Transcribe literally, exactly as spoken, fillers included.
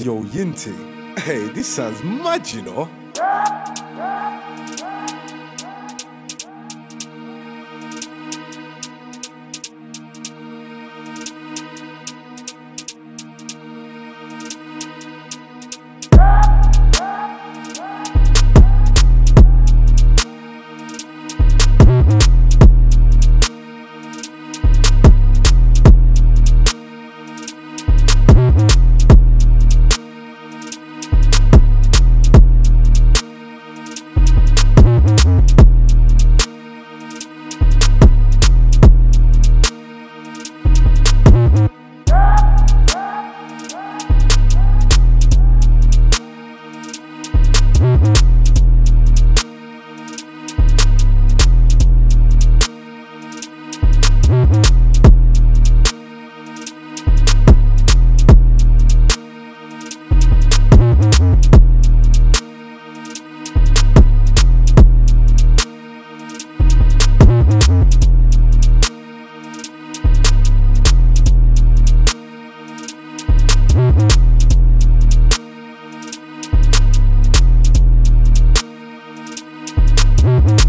Yo, Yinte. Hey, this sounds mad, you know? We'll be right back.